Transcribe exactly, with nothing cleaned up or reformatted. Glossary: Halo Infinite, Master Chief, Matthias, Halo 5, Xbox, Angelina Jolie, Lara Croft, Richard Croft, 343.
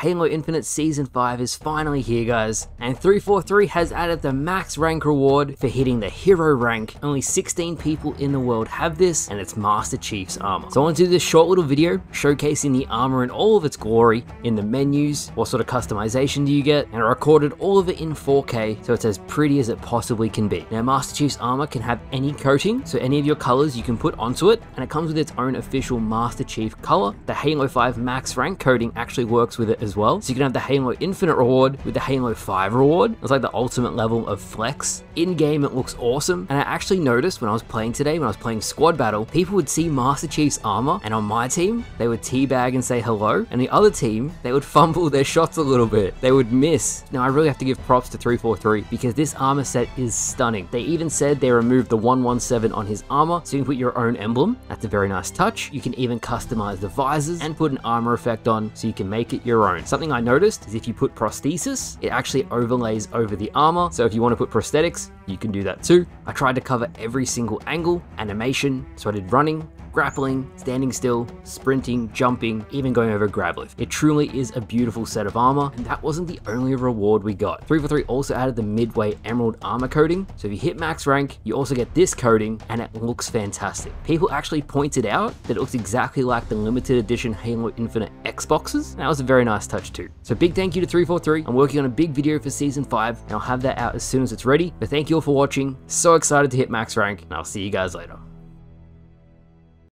Halo Infinite Season five is finally here, guys, and three forty-three has added the max rank reward for hitting the hero rank. Only sixteen people in the world have this, and it's Master Chief's armor. So I want to do this short little video showcasing the armor in all of its glory, in the menus, what sort of customization do you get, and I recorded all of it in four K, so it's as pretty as it possibly can be. Now, Master Chief's armor can have any coating, so any of your colors you can put onto it, and it comes with its own official Master Chief color. The Halo five max rank coating actually works with it as As well, so you can have the Halo Infinite reward with the Halo five reward. It's like the ultimate level of flex. In game, it looks awesome, and I actually noticed when I was playing today, when I was playing squad battle, people would see Master Chief's armor, and on my team, they would teabag and say hello, and the other team, they would fumble their shots a little bit. They would miss. Now, I really have to give props to three forty-three because this armor set is stunning. They even said they removed the one one seven on his armor, so you can put your own emblem. That's a very nice touch. You can even customize the visors and put an armor effect on, so you can make it your own. Something I noticed is if you put prosthesis, it actually overlays over the armor. So if you want to put prosthetics, you can do that too. I tried to cover every single angle, animation, so I did running, grappling, standing still, sprinting, jumping, even going over grab lift. It truly is a beautiful set of armor, and that wasn't the only reward we got. three forty-three also added the midway emerald armor coating, so if you hit max rank, you also get this coating, and it looks fantastic. People actually pointed out that it looks exactly like the limited edition Halo Infinite X boxes, and that was a very nice touch too. So big thank you to three forty-three. I'm working on a big video for Season five, and I'll have that out as soon as it's ready, but thank you all for watching. So excited to hit max rank, and I'll see you guys later.